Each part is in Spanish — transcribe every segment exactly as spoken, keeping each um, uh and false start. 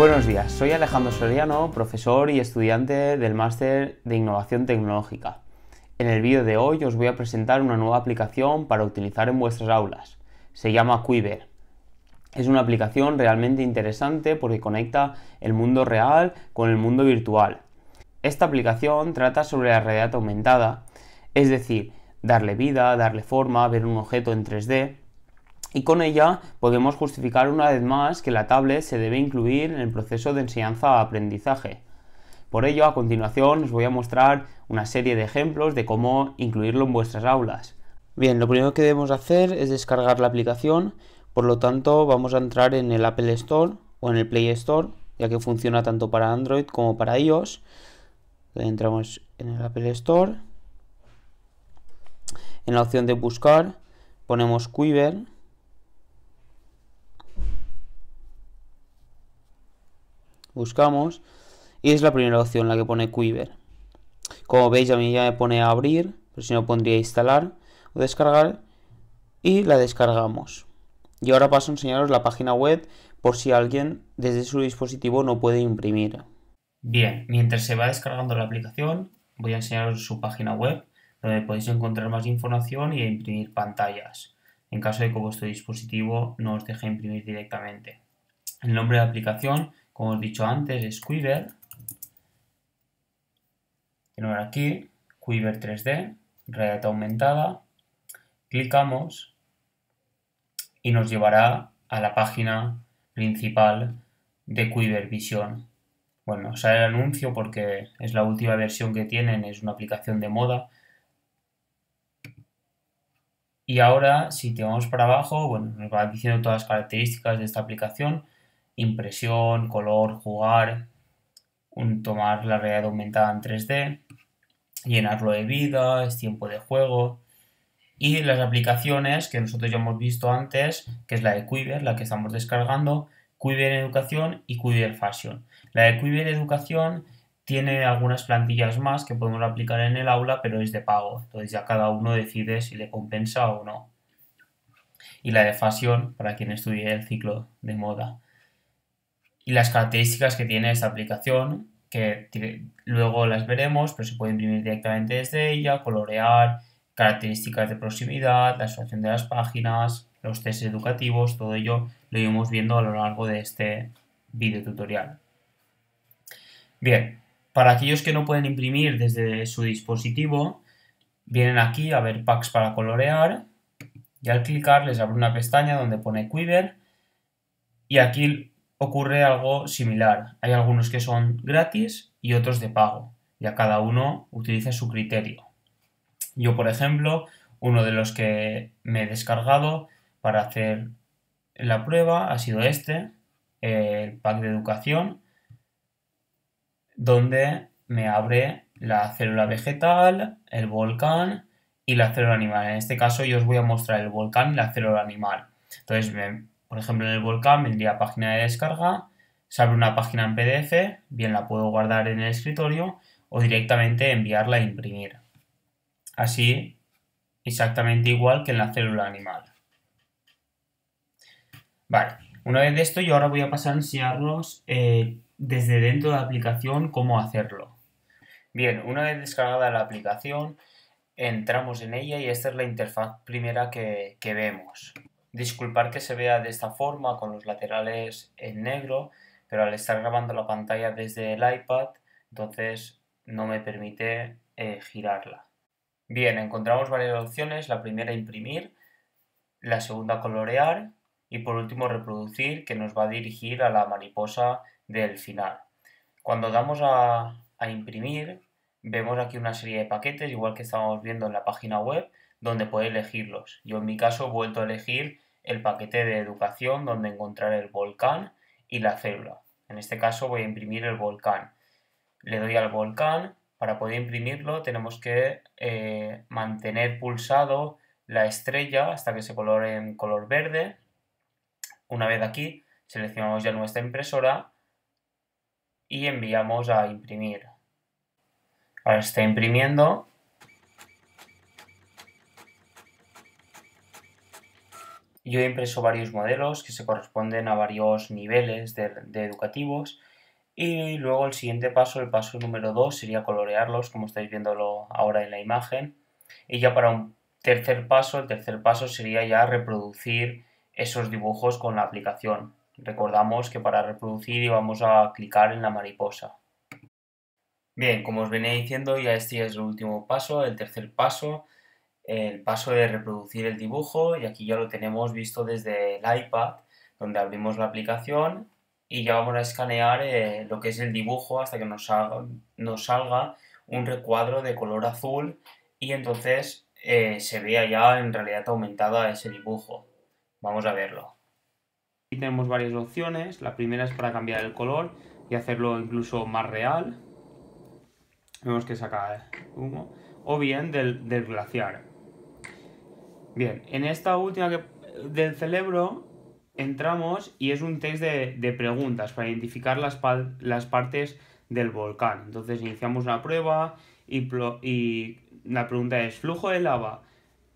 Buenos días, soy Alejandro Soriano, profesor y estudiante del Máster de Innovación Tecnológica. En el vídeo de hoy os voy a presentar una nueva aplicación para utilizar en vuestras aulas. Se llama Quiver. Es una aplicación realmente interesante porque conecta el mundo real con el mundo virtual. Esta aplicación trata sobre la realidad aumentada, es decir, darle vida, darle forma, ver un objeto en tres D. Y con ella podemos justificar una vez más que la tablet se debe incluir en el proceso de enseñanza-aprendizaje. Por ello, a continuación os voy a mostrar una serie de ejemplos de cómo incluirlo en vuestras aulas. Bien, lo primero que debemos hacer es descargar la aplicación, por lo tanto vamos a entrar en el Apple Store o en el Play Store, ya que funciona tanto para Android como para iOS. Entramos en el Apple Store, en la opción de buscar ponemos Quiver. Buscamos y es la primera opción la que pone Quiver. Como veis, a mí ya me pone a abrir, pero si no pondría instalar o descargar, y la descargamos. Y ahora paso a enseñaros la página web por si alguien desde su dispositivo no puede imprimir. Bien, mientras se va descargando la aplicación voy a enseñaros su página web, donde podéis encontrar más información y imprimir pantallas en caso de que vuestro dispositivo no os deje imprimir directamente. El nombre de la aplicación, como os he dicho antes, es Quiver. Tenemos aquí Quiver tres D, realidad aumentada. Clicamos y nos llevará a la página principal de Quiver Vision. Bueno, sale el anuncio porque es la última versión que tienen, es una aplicación de moda. Y ahora, si te vamos para abajo, bueno, nos va diciendo todas las características de esta aplicación: impresión, color, jugar, un, tomar la realidad aumentada en tres D, llenarlo de vida, es tiempo de juego. Y las aplicaciones que nosotros ya hemos visto antes, que es la de Quiver, la que estamos descargando, Quiver Educación y Quiver Fashion. La de Quiver Educación tiene algunas plantillas más que podemos aplicar en el aula, pero es de pago. Entonces ya cada uno decide si le compensa o no. Y la de Fashion, para quien estudie el ciclo de moda. Y las características que tiene esta aplicación, que tiene, luego las veremos, pero se puede imprimir directamente desde ella, colorear, características de proximidad, la asociación de las páginas, los test educativos, todo ello lo iremos viendo a lo largo de este video tutorial. Bien, para aquellos que no pueden imprimir desde su dispositivo, vienen aquí a ver packs para colorear y al clicar les abre una pestaña donde pone Quiver y aquí ocurre algo similar. Hay algunos que son gratis y otros de pago. Ya cada uno utiliza su criterio. Yo, por ejemplo, uno de los que me he descargado para hacer la prueba ha sido este, el pack de educación, donde me abre la célula vegetal, el volcán y la célula animal. En este caso yo os voy a mostrar el volcán y la célula animal. Entonces me... Por ejemplo, en el volcán vendría página de descarga, se abre una página en P D F, bien la puedo guardar en el escritorio o directamente enviarla a imprimir. Así, exactamente igual que en la célula animal. Vale, una vez de esto yo ahora voy a pasar a enseñaros eh, desde dentro de la aplicación cómo hacerlo. Bien, una vez descargada la aplicación, entramos en ella y esta es la interfaz primera que, que vemos. Disculpad que se vea de esta forma con los laterales en negro, pero al estar grabando la pantalla desde el iPad, entonces no me permite eh, girarla. Bien, encontramos varias opciones, la primera imprimir, la segunda colorear y por último reproducir, que nos va a dirigir a la mariposa del final. Cuando damos a, a imprimir, vemos aquí una serie de paquetes, igual que estábamos viendo en la página web, donde podéis elegirlos. Yo en mi caso he vuelto a elegir el paquete de educación donde encontraré el volcán y la célula. En este caso voy a imprimir el volcán. Le doy al volcán. Para poder imprimirlo tenemos que eh, mantener pulsado la estrella hasta que se colore en color verde. Una vez aquí seleccionamos ya nuestra impresora y enviamos a imprimir. Ahora está imprimiendo. Yo he impreso varios modelos que se corresponden a varios niveles de, de educativos, y luego el siguiente paso, el paso número dos, sería colorearlos, como estáis viéndolo ahora en la imagen. Y ya para un tercer paso, el tercer paso sería ya reproducir esos dibujos con la aplicación. Recordamos que para reproducir íbamos a clicar en la mariposa. Bien, como os venía diciendo, ya este es el último paso, el tercer paso, el paso de reproducir el dibujo, y aquí ya lo tenemos visto desde el iPad, donde abrimos la aplicación y ya vamos a escanear eh, lo que es el dibujo hasta que nos salga, nos salga un recuadro de color azul, y entonces eh, se vea ya en realidad aumentada ese dibujo. Vamos a verlo. Aquí tenemos varias opciones. La primera es para cambiar el color y hacerlo incluso más real. Vemos que saca humo. O bien del, del glaciar. Bien, en esta última que, del cerebro, entramos y es un test de, de preguntas para identificar las, pa las partes del volcán. Entonces iniciamos una prueba y, y la pregunta es flujo de lava,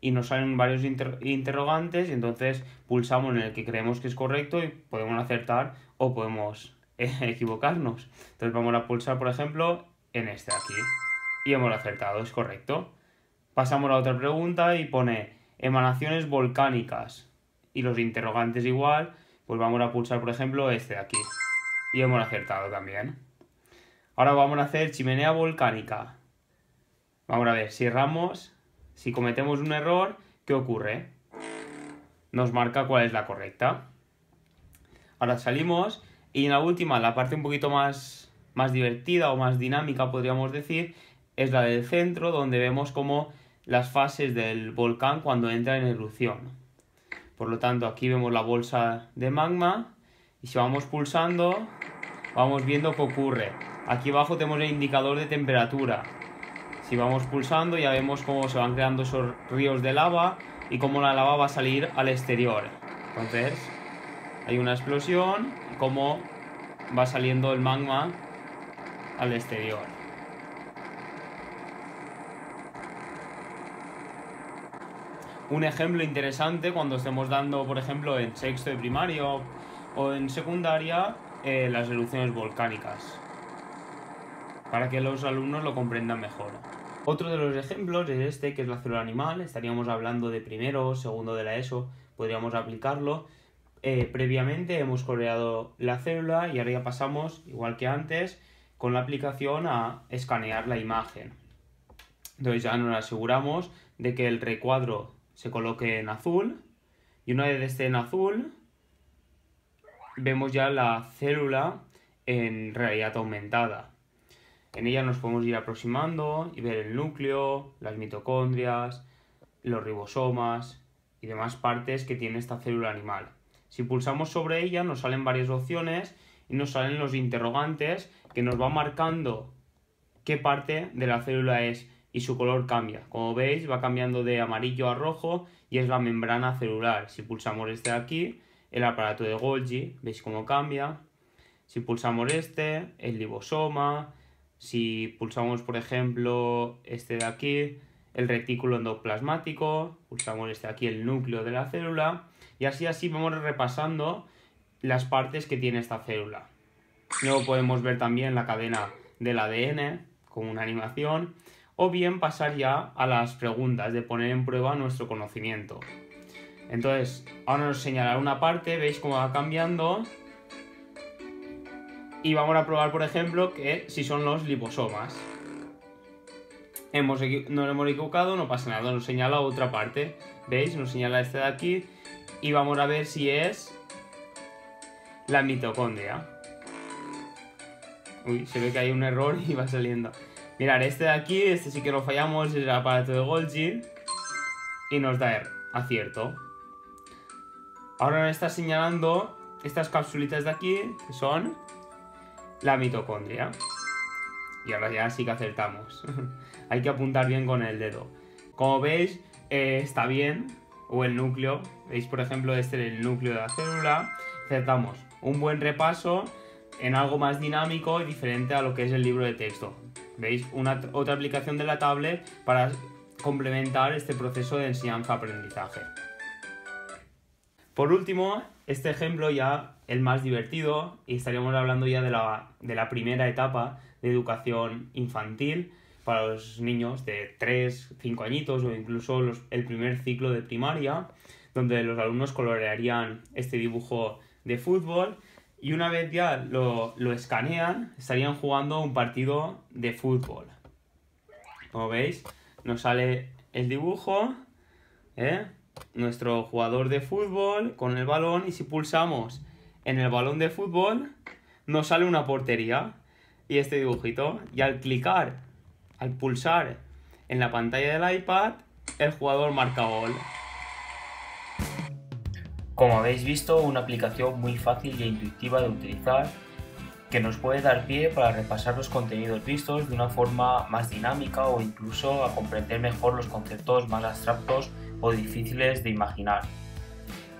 y nos salen varios inter interrogantes, y entonces pulsamos en el que creemos que es correcto y podemos acertar o podemos eh, equivocarnos. Entonces vamos a pulsar, por ejemplo, en este de aquí, y hemos acertado, es correcto. Pasamos a otra pregunta y pone emanaciones volcánicas y los interrogantes igual, pues vamos a pulsar, por ejemplo, este de aquí, y hemos acertado también. Ahora vamos a hacer chimenea volcánica. Vamos a ver, si erramos, si cometemos un error, ¿qué ocurre? Nos marca cuál es la correcta. Ahora salimos y en la última, la parte un poquito más, más divertida o más dinámica, podríamos decir, es la del centro, donde vemos como las fases del volcán cuando entra en erupción. Por lo tanto, aquí vemos la bolsa de magma y si vamos pulsando, vamos viendo qué ocurre. Aquí abajo tenemos el indicador de temperatura. Si vamos pulsando ya vemos cómo se van creando esos ríos de lava y cómo la lava va a salir al exterior. Entonces hay una explosión y cómo va saliendo el magma al exterior. Un ejemplo interesante cuando estemos dando, por ejemplo, en sexto de primario o en secundaria, eh, las erupciones volcánicas, para que los alumnos lo comprendan mejor. Otro de los ejemplos es este, que es la célula animal. Estaríamos hablando de primero o segundo de la ESO, podríamos aplicarlo. Eh, previamente hemos coloreado la célula y ahora ya pasamos, igual que antes, con la aplicación a escanear la imagen. Entonces ya nos aseguramos de que el recuadro se coloque en azul, y una vez esté en azul, vemos ya la célula en realidad aumentada. En ella nos podemos ir aproximando y ver el núcleo, las mitocondrias, los ribosomas y demás partes que tiene esta célula animal. Si pulsamos sobre ella nos salen varias opciones y nos salen los interrogantes que nos va marcando qué parte de la célula es, y su color cambia. Como veis va cambiando de amarillo a rojo y es la membrana celular. Si pulsamos este de aquí, el aparato de Golgi, veis cómo cambia. Si pulsamos este, el ribosoma. Si pulsamos, por ejemplo, este de aquí, el retículo endoplasmático, pulsamos este de aquí, el núcleo de la célula, y así así vamos repasando las partes que tiene esta célula. Luego podemos ver también la cadena del A D N con una animación, o bien pasar ya a las preguntas de poner en prueba nuestro conocimiento. Entonces, ahora nos señalará una parte, veis cómo va cambiando. Y vamos a probar, por ejemplo, que si son los liposomas. Hemos, nos hemos equivocado, no pasa nada, nos señala otra parte. ¿Veis? Nos señala este de aquí. Y vamos a ver si es la mitocondria. Uy, se ve que hay un error y va saliendo. Mirad, este de aquí, este sí que lo fallamos, es el aparato de Golgi. Y nos da acierto. Ahora nos está señalando estas capsulitas de aquí, que son la mitocondria. Y ahora ya sí que acertamos. Hay que apuntar bien con el dedo. Como veis, eh, está bien. O el núcleo. Veis, por ejemplo, este es el núcleo de la célula. Acertamos. Un buen repaso en algo más dinámico y diferente a lo que es el libro de texto. Veis, una otra aplicación de la tablet para complementar este proceso de enseñanza-aprendizaje. Por último, este ejemplo ya el más divertido, y estaríamos hablando ya de la, de la primera etapa de educación infantil para los niños de tres, cinco añitos o incluso los, el primer ciclo de primaria, donde los alumnos colorearían este dibujo de fútbol y una vez ya lo, lo escanean, estarían jugando un partido de fútbol. Como veis, nos sale el dibujo, ¿eh? Nuestro jugador de fútbol con el balón, y si pulsamos en el balón de fútbol nos sale una portería y este dibujito, y al clicar, al pulsar en la pantalla del iPad, el jugador marca gol. Como habéis visto, una aplicación muy fácil e intuitiva de utilizar que nos puede dar pie para repasar los contenidos vistos de una forma más dinámica o incluso a comprender mejor los conceptos más abstractos o difíciles de imaginar.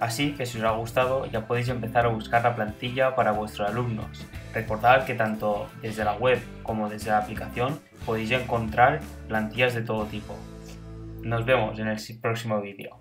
Así que si os ha gustado ya podéis empezar a buscar la plantilla para vuestros alumnos. Recordad que tanto desde la web como desde la aplicación podéis encontrar plantillas de todo tipo. Nos vemos en el próximo vídeo.